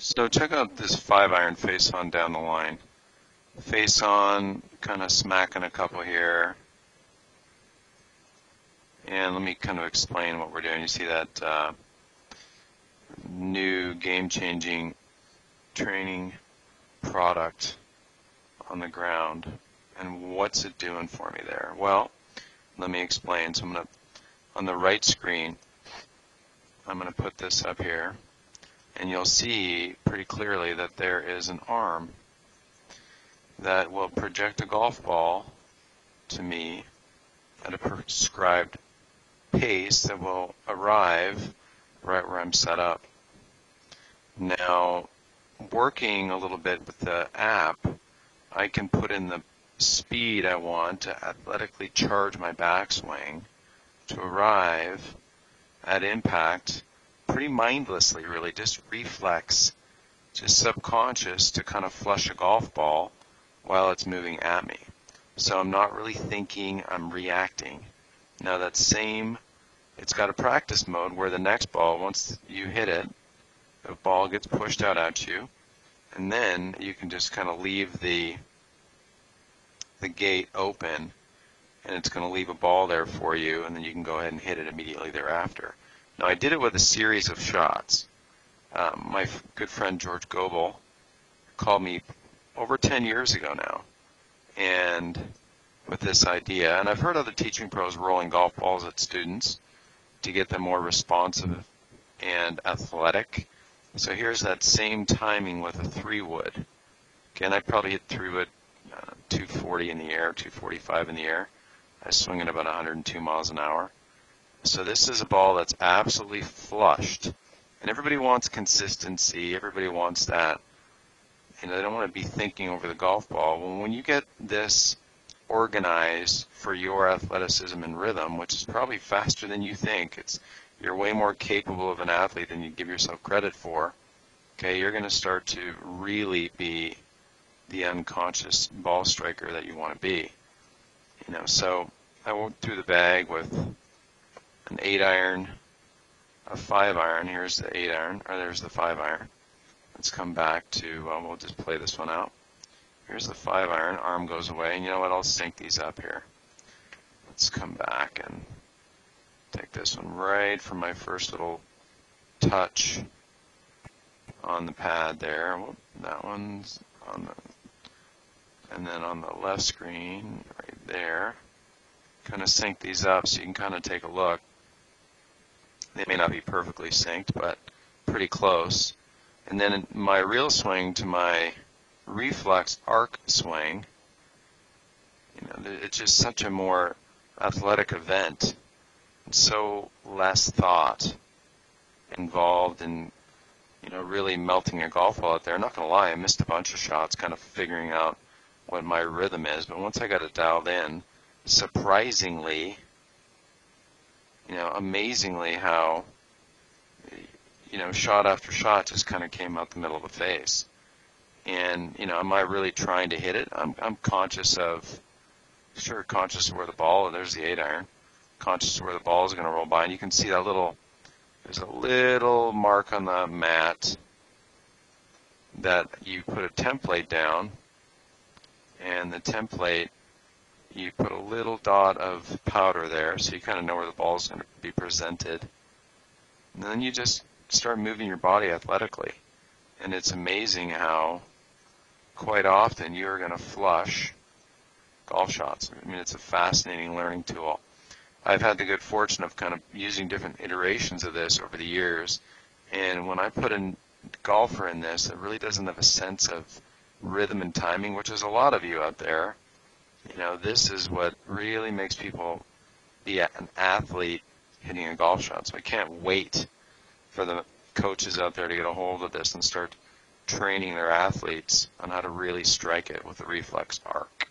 So check out this 5-iron face on down the line. Face on, kind of smacking a couple here. And let me kind of explain what we're doing. You see that new game-changing training product on the ground. And what's it doing for me there? Well, let me explain. So I'm going to, on the right screen, I'm going to put this up here. And you'll see pretty clearly that there is an arm that will project a golf ball to me at a prescribed pace that will arrive right where I'm set up. Now, working a little bit with the app, I can put in the speed I want to athletically charge my backswing to arrive at impact pretty mindlessly, really, just reflex, just subconscious, to kind of flush a golf ball while it's moving at me. So I'm not really thinking, I'm reacting. Now that same, it's got a practice mode where the next ball, once you hit it, the ball gets pushed out at you, and then you can just kind of leave the gate open, and it's going to leave a ball there for you, and then you can go ahead and hit it immediately thereafter. Now, I did it with a series of shots. My good friend George Goble called me over 10 years ago now, and with this idea, and I've heard other teaching pros rolling golf balls at students to get them more responsive and athletic. So here's that same timing with a 3-wood. Again, I probably hit 3-wood 240 in the air, 245 in the air. I swing at about 102 miles an hour. So this is a ball that's absolutely flushed. And everybody wants consistency. Everybody wants that. And they don't want to be thinking over the golf ball. Well, when you get this organized for your athleticism and rhythm, which is probably faster than you think, you're way more capable of an athlete than you give yourself credit for, okay, you're going to start to really be the unconscious ball striker that you want to be. You know, so I went through the bag with an 8-iron, a 5-iron. Here's the 8-iron, or there's the 5-iron. Let's come back to, we'll just play this one out. Here's the 5-iron, arm goes away, and you know what, I'll sync these up here. Let's come back and take this one right from my first little touch on the pad there. Well, that one's on the, and then on the left screen right there. Kind of sync these up so you can kind of take a look. They may not be perfectly synced, but pretty close. And then my real swing to my reflex arc swing, you know, it's just such a more athletic event. So less thought involved in, you know, really melting a golf ball out there. I'm not gonna lie, I missed a bunch of shots kind of figuring out what my rhythm is, but once I got it dialed in, surprisingly, you know, amazingly how, you know, shot after shot just kind of came out the middle of the face. And, you know, am I really trying to hit it? I'm conscious of where the ball, and there's the 8-iron. Conscious of where the ball is going to roll by, and you can see that little, there's a little mark on the mat that you put a template down, and the template, you put a little dot of powder there, so you kind of know where the ball is going to be presented. And then you just start moving your body athletically, and it's amazing how quite often you're going to flush golf shots. I mean, it's a fascinating learning tool. I've had the good fortune of kind of using different iterations of this over the years, and when I put a golfer in this that really doesn't have a sense of rhythm and timing, which is a lot of you out there, you know, this is what really makes people be an athlete hitting a golf shot. So I can't wait for the coaches out there to get a hold of this and start training their athletes on how to really strike it with the reflex arc.